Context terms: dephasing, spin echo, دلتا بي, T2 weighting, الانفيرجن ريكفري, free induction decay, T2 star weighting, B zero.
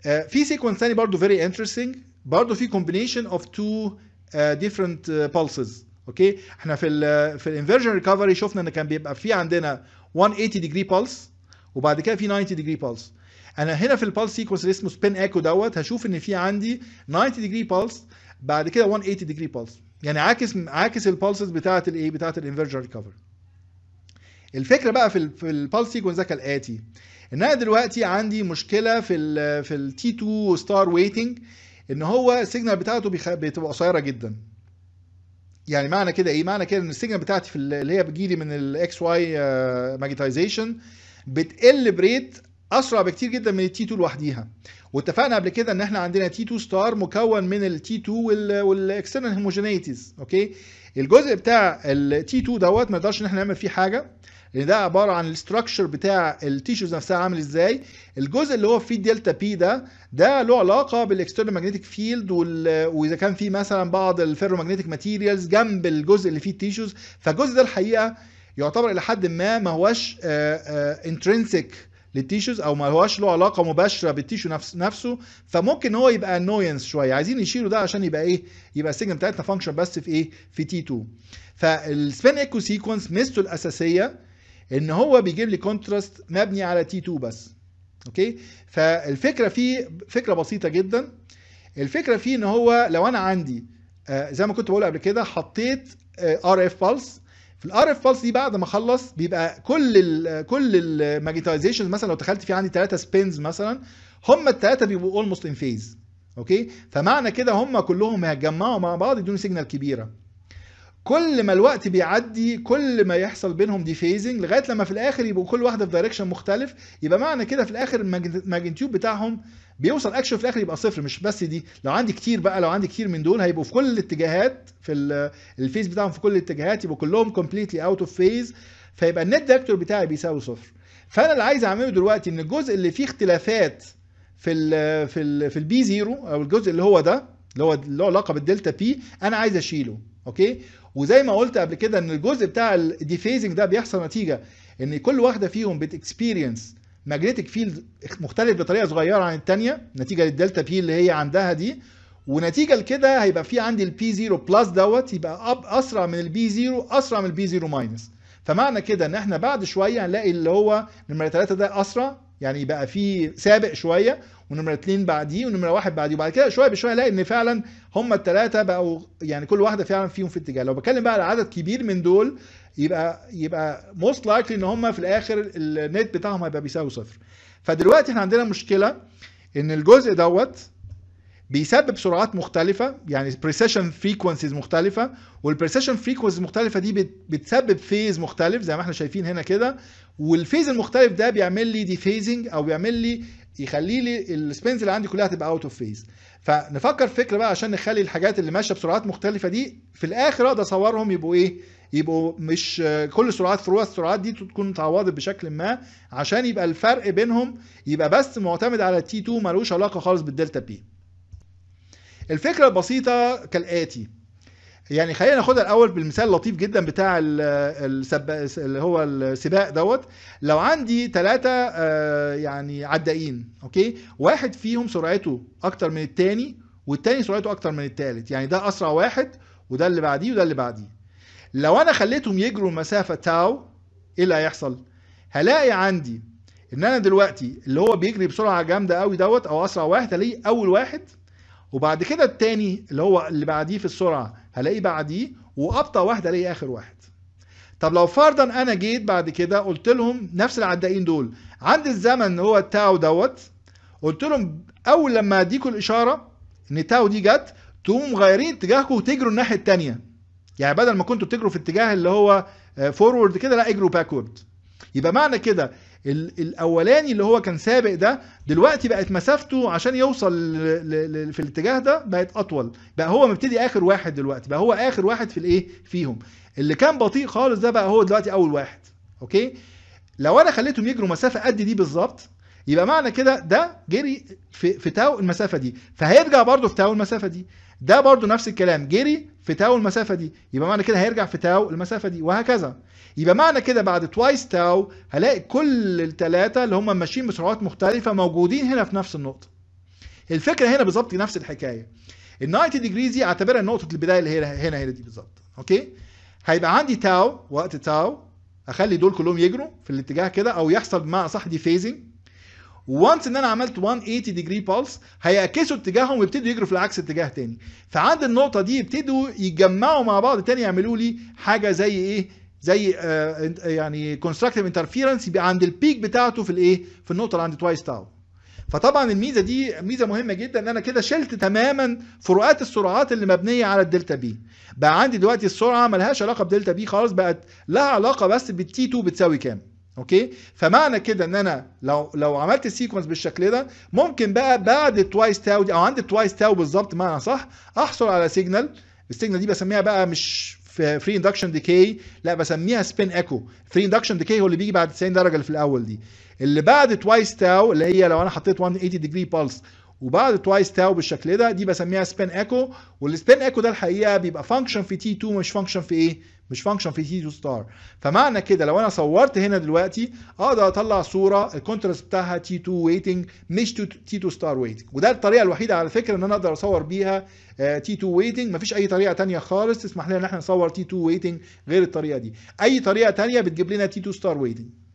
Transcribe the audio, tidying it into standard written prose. في سيكونس ثاني برضه فيري انترستنج، برضه في كومبينيشن اوف تو ديفرنت بالسز. اوكي احنا في الانفيرجن ريكفري شفنا ان كان بيبقى في عندنا 180 ديجري بالس وبعد كده في 90 ديجري بالس. انا هنا في البالس سيكونس اللي اسمه سبين ايكو دوت هشوف ان في عندي 90 ديجري بالس بعد كده 180 ديجري بالس، يعني عاكس البالسز بتاعه الايه، بتاعه الانفيرجن ريكفري. الفكره بقى في البالس سيكونس ده كالاتي، ان انا دلوقتي عندي مشكله في التي 2 ستار ويتنج، ان هو السيجنال بتاعته بتبقى قصيره جدا. يعني معنى كده ايه؟ معنى كده ان السيجنال بتاعتي اللي هي بتجيلي من الاكس واي ماجنتايزيشن بتقل بريت اسرع بكتير جدا من التي 2 لوحديها. واتفقنا قبل كده ان احنا عندنا تي 2 ستار مكون من التي 2 والاكسترنال هوموجينيتيز. اوكي الجزء بتاع التي 2 دوت ما نقدرش ان احنا نعمل فيه حاجه، لان ده عباره عن الاستراكشر بتاع التيشوز نفسها عامل ازاي. الجزء اللي هو فيه دلتا بي ده له علاقه بالاكسترنال ماجنتيك فيلد، واذا كان في مثلا بعض الفيروماجنتيك ماتيريالز جنب الجزء اللي فيه التيشوز، فالجزء ده الحقيقه يعتبر الى حد ما هواش انترنسيك للتيشوز، او ما هواش له علاقه مباشره بالتيشو نفسه، فممكن هو يبقى انوينس شويه، عايزين نشيله ده عشان يبقى ايه، يبقى السيجنال بتاعتنا فانكشن بس في ايه، في تي 2. فالسبين ايكو سيكونس ميزته الاساسيه ان هو بيجيب لي كونتراست مبني على تي 2 بس. اوكي فالفكره فيه فكره بسيطه جدا. الفكره فيه ان هو لو انا عندي زي ما كنت بقول قبل كده، حطيت ار اف بالس، في الار اف بالس دي بعد ما اخلص بيبقى كل الماجنتايزيشنز مثلا لو دخلت في عندي 3 سبينز مثلا، هم الثلاثه بيبقوا اولموست ان فيز. اوكي فمعنى كده هم كلهم هيتجمعوا مع بعض يدوني سيجنال كبيره. كل ما الوقت بيعدي كل ما يحصل بينهم دي فيزنج لغايه لما في الاخر يبقوا كل واحده في دايركشن مختلف، يبقى معنى كده في الاخر الماجنتيود بتاعهم بيوصل اكشن في الاخر يبقى صفر. مش بس دي، لو عندي كتير بقى، لو عندي كتير من دول هيبقوا في كل الاتجاهات، في الفيز بتاعهم في كل الاتجاهات، يبقوا كلهم كومبليتلي اوت اوف فيز، فيبقى النت فيكتور بتاعي بيساوي صفر. فانا اللي عايز اعمله دلوقتي ان الجزء اللي فيه اختلافات في البي زيرو، او الجزء اللي هو ده اللي هو له علاقه بالدلتا بي، انا عايز اشيله. اوكي وزي ما قلت قبل كده ان الجزء بتاع الديفيزنج ده بيحصل نتيجه ان كل واحده فيهم بتكسبيرينس ماجنتيك فيلد مختلف بطريقه صغيره عن الثانيه، نتيجه للدلتا بي اللي هي عندها دي، ونتيجه لكده هيبقى في عندي البي زيرو بلس دوت يبقى اب اسرع من البي زيرو، اسرع من البي زيرو ماينس. فمعنى كده ان احنا بعد شويه هنلاقي اللي هو نمره 3 ده اسرع، يعني يبقى في سابق شويه، ونمره 2 بعديه، ونمره 1 بعديه، وبعد كده شويه بشويه الاقي ان فعلا هم الثلاثه بقوا يعني كل واحده فعلا فيهم في اتجاه. لو بتكلم بقى على عدد كبير من دول يبقى موست لايكلي ان هم في الاخر النت بتاعهم هيبقى بيساوي صفر. فدلوقتي احنا عندنا مشكله ان الجزء دوت بيسبب سرعات مختلفه، يعني بريسيشن فريكوانسيز مختلفه، والبريسيشن فريكوانسيز المختلفه دي بتسبب فيز مختلف زي ما احنا شايفين هنا كده، والفيز المختلف ده بيعمل لي ديفيزنج، او بيعمل لي يخلي لي السبينز اللي عندي كلها تبقى اوت اوف فيز. فنفكر فكره بقى عشان نخلي الحاجات اللي ماشيه بسرعات مختلفه دي في الاخر اقدر اصورهم يبقوا ايه، يبقوا مش كل سرعات فروع، السرعات دي تكون متعوضه بشكل ما، عشان يبقى الفرق بينهم يبقى بس معتمد على تي 2 ملوش علاقه خالص بالدلتا بي. الفكره البسيطه كالاتي، يعني خلينا ناخدها الاول بالمثال اللطيف جدا بتاع اللي هو السباق دوت. لو عندي 3 يعني عدائين، اوكي واحد فيهم سرعته اكتر من الثاني، والثاني سرعته اكتر من الثالث، يعني ده اسرع واحد وده اللي بعديه وده اللي بعديه. لو انا خليتهم يجروا مسافه تاو، ايه اللي هيحصل؟ هلاقي عندي ان انا دلوقتي اللي هو بيجري بسرعه جامده قوي دوت، او اسرع واحد، هلاقيه اول واحد، وبعد كده التاني اللي هو اللي بعديه في السرعه هلاقيه بعديه، وابطا واحد هلاقيه اخر واحد. طب لو فرضا انا جيت بعد كده قلت لهم نفس العدائين دول عند الزمن هو التاو دوت، قلت لهم اول لما اديكم الاشاره ان تاو دي جت تقوموا مغيرين اتجاهكم وتجروا الناحيه الثانيه، يعني بدل ما كنتوا بتجروا في اتجاه اللي هو فورورد كده، لا اجروا باكورد. يبقى معنى كده الاولاني اللي هو كان سابق ده دلوقتي بقت مسافته عشان يوصل في الاتجاه ده بقت اطول، بقى هو مبتدي اخر واحد دلوقتي، بقى هو اخر واحد في الايه فيهم، اللي كان بطيء خالص ده بقى هو دلوقتي اول واحد. اوكي لو انا خليتهم يجروا مسافه قد دي بالظبط، يبقى معنى كده ده جري في تاو المسافه دي، فهيرجع برده في تاو المسافه دي، ده برده نفس الكلام جري في تاو المسافه دي، يبقى معنى كده هيرجع في تاو المسافه دي، وهكذا. يبقى معنى كده بعد توايس تاو هلاقي كل الثلاثه اللي هم ماشيين بسرعات مختلفه موجودين هنا في نفس النقطه. الفكره هنا بالظبط نفس الحكايه. ال 90 ديجريز دي اعتبرها نقطه البدايه اللي هي هنا دي بالظبط. اوكي، هيبقى عندي تاو، وقت تاو اخلي دول كلهم يجروا في الاتجاه كده او يحصل بمعنى صح ديفيزنج. وانس ان انا عملت 180 ديجري بولس هيعكسوا اتجاههم ويبتدوا يجروا في العكس اتجاه تاني، فعند النقطه دي يبتدوا يتجمعوا مع بعض تاني يعملوا لي حاجه زي ايه؟ زي يعني كونستراكتيف انترفيرنس، يبقى عند البيك بتاعته في الايه؟ في النقطه اللي عند توايس تاو. فطبعا الميزه دي ميزه مهمه جدا، ان انا كده شلت تماما فروقات السرعات اللي مبنيه على الدلتا بي. بقى عندي دلوقتي السرعه مالهاش علاقه بدلتا بي خالص، بقت لها علاقه بس بالتي 2 بتساوي كام. اوكي، فمعنى كده ان انا لو عملت السيكونس بالشكل ده ممكن بقى بعد التوايس تاو دي او عند التوايس تاو بالظبط معنى صح احصل على سيجنال. السيجنال دي بسميها بقى مش فري اندكشن ديكاي، لا بسميها سبين ايكو. فري اندكشن ديكاي هو اللي بيجي بعد 90 درجه اللي في الاول دي، اللي بعد توايس تاو اللي هي لو انا حطيت 180 ديجري بولس وبعد توايس تاو بالشكل ده دي بسميها سبين ايكو. والسبين ايكو ده الحقيقه بيبقى فانكشن في تي 2 مش فانكشن في ايه؟ مش فانكشن في تي 2 ستار. فمعنى كده لو انا صورت هنا دلوقتي اقدر اطلع صوره الكونتراست بتاعها تي 2 ويتنج مش تي 2 ستار ويتنج. وده الطريقه الوحيده على فكره ان انا اقدر اصور بيها تي 2 ويتنج، مفيش اي طريقه ثانيه خالص تسمح لنا ان احنا نصور تي 2 ويتنج غير الطريقه دي. اي طريقه ثانيه بتجيب لنا تي 2 ستار ويتنج.